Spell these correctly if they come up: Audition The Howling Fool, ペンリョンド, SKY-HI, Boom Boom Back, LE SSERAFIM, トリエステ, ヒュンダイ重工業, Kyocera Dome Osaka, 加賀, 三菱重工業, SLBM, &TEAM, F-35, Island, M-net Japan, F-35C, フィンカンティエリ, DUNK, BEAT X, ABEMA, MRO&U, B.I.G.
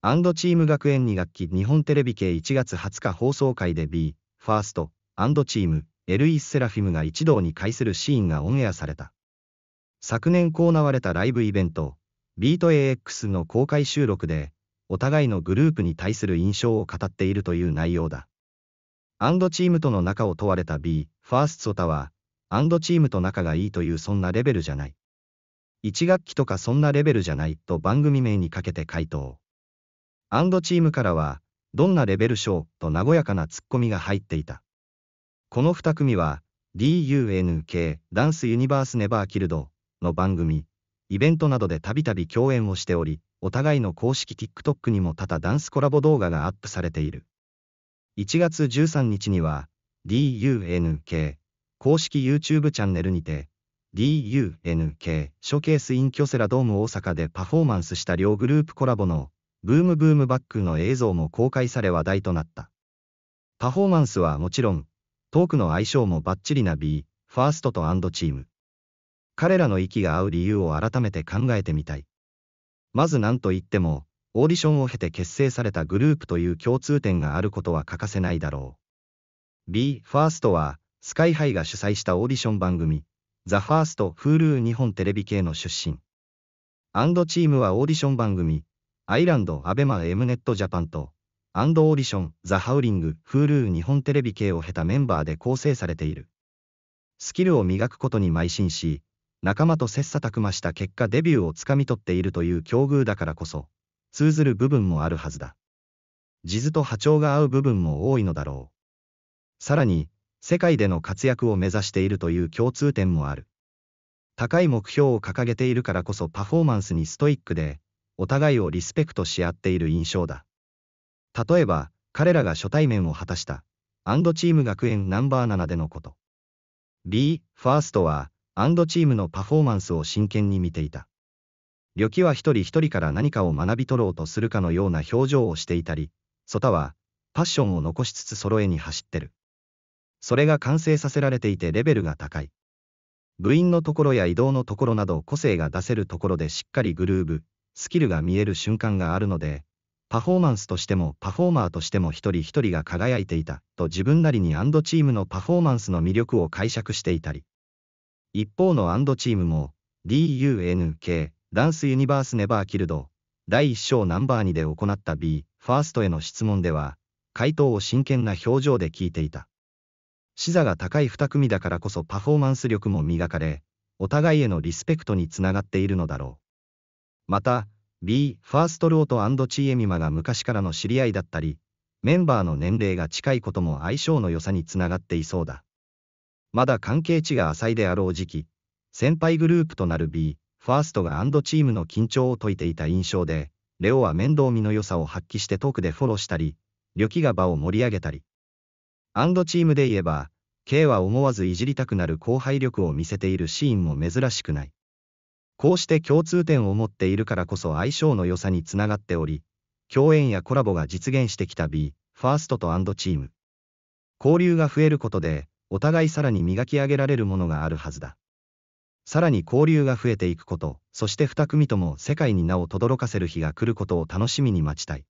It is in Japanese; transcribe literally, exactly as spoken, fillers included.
&チーム学園に学期日本テレビ系いちがつはつか放送回で B、ファースト&チーム、エルイス・セラフィムが一堂に会するシーンがオンエアされた。昨年行われたライブイベント、ビートエーエックス の公開収録で、お互いのグループに対する印象を語っているという内容だ。アンドチームとの仲を問われた B、ファーストタは、アンドチームと仲がいいというそんなレベルじゃない。一学期とかそんなレベルじゃないと番組名にかけて回答。アンドチームからは、どんなレベル賞と和やかなツッコミが入っていた。この二組は、ディーユーエヌケー、ダンスユニバースネバーキルドの番組、イベントなどでたびたび共演をしており、お互いの公式 ティックトック にも多々ダンスコラボ動画がアップされている。いちがつじゅうさんにちには ディーユーエヌケー 公式 ユーチューブ チャンネルにて ディーユーエヌケー ショーケース in 京セラドーム大阪でパフォーマンスした両グループコラボのブームブームバックの映像も公開され話題となった。パフォーマンスはもちろんトークの相性もバッチリな B、ファーストと&チーム。彼らの息が合う理由を改めて考えてみたい。まず何といってもオーディションを経て結成されたグループという共通点があることは欠かせないだろう。B、ファーストは、スカイハイが主催したオーディション番組、ザ・ファースト・フールー日本テレビ系の出身。&チームはオーディション番組、アイランド・アベマ・エムネット・ジャパンと、&オーディション・ザ・ハウリング・フールー日本テレビ系を経たメンバーで構成されている。スキルを磨くことに邁進し、仲間と切磋琢磨した結果デビューをつかみ取っているという境遇だからこそ、通ずる部分もあるはずだ。地図と波長が合う部分も多いのだろう。さらに、世界での活躍を目指しているという共通点もある。高い目標を掲げているからこそパフォーマンスにストイックで、お互いをリスペクトし合っている印象だ。例えば、彼らが初対面を果たした、&チーム学園ナンバーななでのこと。B、ファーストは、&チームのパフォーマンスを真剣に見ていた。リョキは一人一人から何かを学び取ろうとするかのような表情をしていたり、ソタはパッションを残しつつ揃えに走ってる。それが完成させられていてレベルが高い。部員のところや移動のところなど個性が出せるところでしっかりグルーブ、スキルが見える瞬間があるので、パフォーマンスとしてもパフォーマーとしても一人一人が輝いていたと自分なりに&チームのパフォーマンスの魅力を解釈していたり。一方の&チームも ディーユーエヌケーダンスユニバースネバーキルドだいいっ章ナンバーにで行った B、ファーストへの質問では、回答を真剣な表情で聞いていた。視座が高いに組だからこそパフォーマンス力も磨かれ、お互いへのリスペクトにつながっているのだろう。また、B、ファーストローと&チーエミマが昔からの知り合いだったり、メンバーの年齢が近いことも相性の良さにつながっていそうだ。まだ関係値が浅いであろう時期、先輩グループとなる B、ファーストが&チームの緊張を解いていた印象で、レオは面倒見の良さを発揮してトークでフォローしたり、リョキが場を盛り上げたり。&チームで言えば、K は思わずいじりたくなる後輩力を見せているシーンも珍しくない。こうして共通点を持っているからこそ相性の良さにつながっており、共演やコラボが実現してきた B、ファーストと&チーム。交流が増えることで、お互いさらに磨き上げられるものがあるはずだ。さらに交流が増えていくこと、そしてに組とも世界に名を轟かせる日が来ることを楽しみに待ちたい。